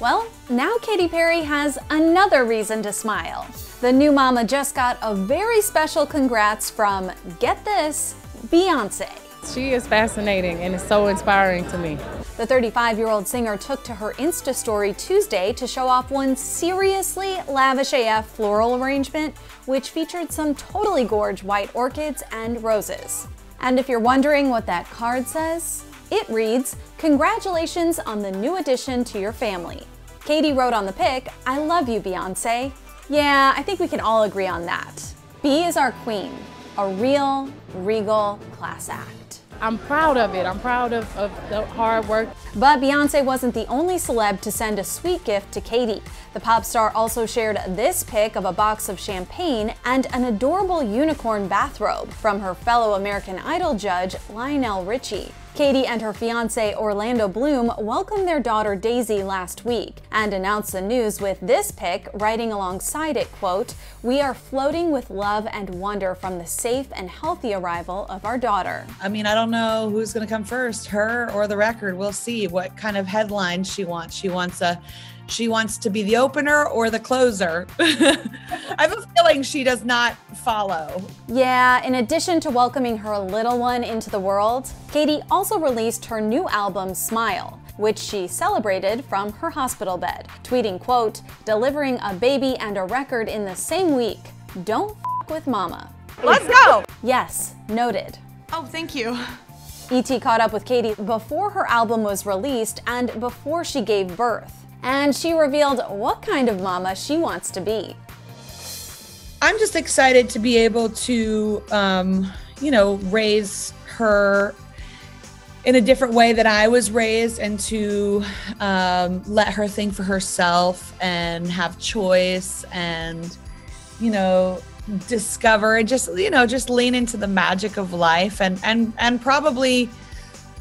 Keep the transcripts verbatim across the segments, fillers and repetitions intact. Well, now Katy Perry has another reason to smile. The new mama just got a very special congrats from, get this, Beyoncé. She is fascinating and is so inspiring to me. The thirty-five-year-old singer took to her Insta story Tuesday to show off one seriously lavish A F floral arrangement, which featured some totally gorge white orchids and roses. And if you're wondering what that card says, it reads, "Congratulations on the new addition to your family." Katy wrote on the pic, "I love you, Beyoncé." Yeah, I think we can all agree on that. B is our queen, a real, regal class act. I'm proud of it. I'm proud of, of the hard work. But Beyoncé wasn't the only celeb to send a sweet gift to Katy. The pop star also shared this pic of a box of champagne and an adorable unicorn bathrobe from her fellow American Idol judge, Lionel Richie. Katy and her fiancé, Orlando Bloom, welcomed their daughter Daisy last week and announced the news with this pic, writing alongside it, quote, "We are floating with love and wonder from the safe and healthy arrival of our daughter." I mean, I don't know who's going to come first, her or the record. We'll see what kind of headline she wants. She wants a, she wants to be the opener or the closer. I have a feeling she does not follow. Yeah, in addition to welcoming her little one into the world, Katy also released her new album, Smile, which she celebrated from her hospital bed, tweeting, quote, "Delivering a baby and a record in the same week. Don't f with mama." Let's go! Yes, noted. Oh, thank you. E T caught up with Katy before her album was released and before she gave birth. And she revealed what kind of mama she wants to be. I'm just excited to be able to, um, you know, raise her in a different way that I was raised, and to um, let her think for herself and have choice and, you know, discover and just, you know, just lean into the magic of life, and, and, and probably,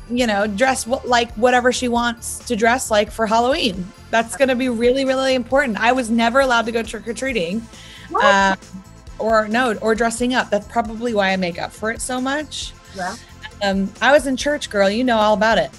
you know, dress what, like whatever she wants to dress like for Halloween. That's going to be really, really important. I was never allowed to go trick-or-treating. Uh, or no, or dressing up. That's probably why I make up for it so much. Yeah. Um, I was in church, girl. You know all about it.